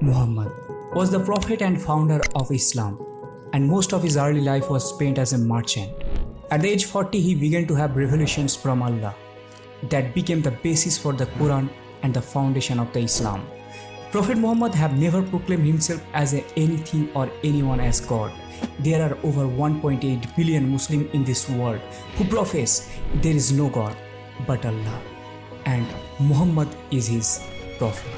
Muhammad was the prophet and founder of Islam, and most of his early life was spent as a merchant. At the age 40, he began to have revelations from Allah that became the basis for the Quran and the foundation of the Islam. Prophet Muhammad have never proclaimed himself as anything or anyone as God. There are over 1.8 billion Muslims in this world who profess there is no God but Allah, and Muhammad is his prophet.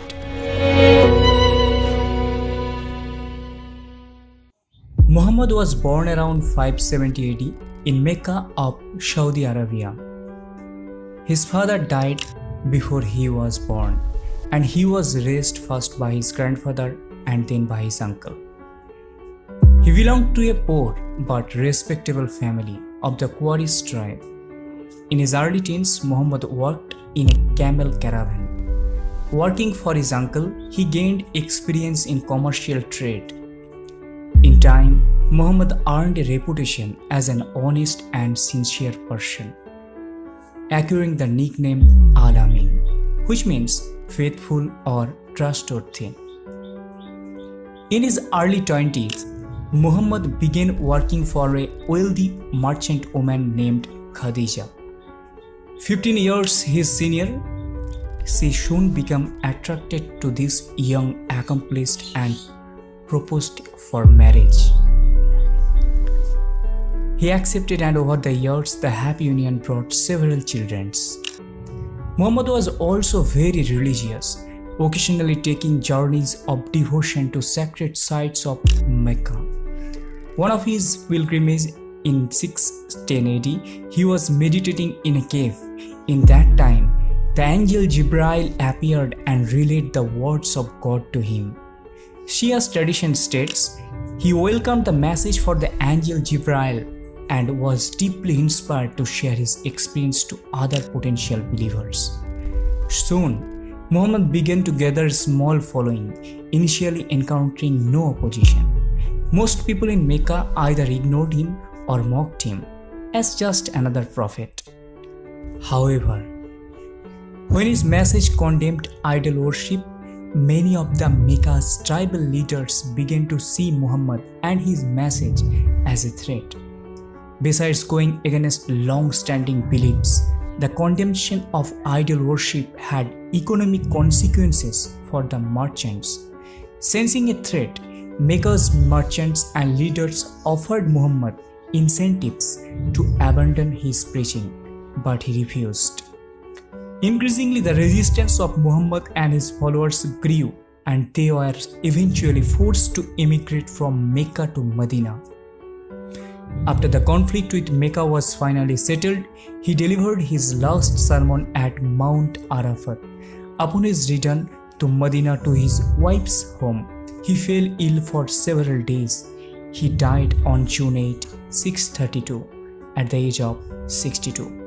Muhammad was born around 570 AD in Mecca of Saudi Arabia. His father died before he was born, and he was raised first by his grandfather and then by his uncle. He belonged to a poor but respectable family of the Quraysh tribe. In his early teens, Muhammad worked in a camel caravan. Working for his uncle, he gained experience in commercial trade. In time, Muhammad earned a reputation as an honest and sincere person, acquiring the nickname al-Amin, which means faithful or trustworthy. In his early 20s, Muhammad began working for a wealthy merchant woman named Khadija. 15 years his senior, she soon became attracted to this young, accomplished, and proposed for marriage. He accepted, and over the years the happy union brought several children. Muhammad was also very religious, occasionally taking journeys of devotion to sacred sites of Mecca. One of his pilgrimages in 610 AD, he was meditating in a cave. In that time, the angel Jibril appeared and relayed the words of God to him. Shia's tradition states, he welcomed the message for the angel Jibril and was deeply inspired to share his experience to other potential believers. Soon, Muhammad began to gather a small following, initially encountering no opposition. Most people in Mecca either ignored him or mocked him as just another prophet. However, when his message condemned idol worship, many of the Mecca's tribal leaders began to see Muhammad and his message as a threat. Besides going against long-standing beliefs, the condemnation of idol worship had economic consequences for the merchants. Sensing a threat, Mecca's merchants and leaders offered Muhammad incentives to abandon his preaching, but he refused. Increasingly, the resistance of Muhammad and his followers grew, and they were eventually forced to emigrate from Mecca to Medina. After the conflict with Mecca was finally settled, he delivered his last sermon at Mount Arafat. Upon his return to Medina to his wife's home, he fell ill for several days. He died on June 8, 632, at the age of 62.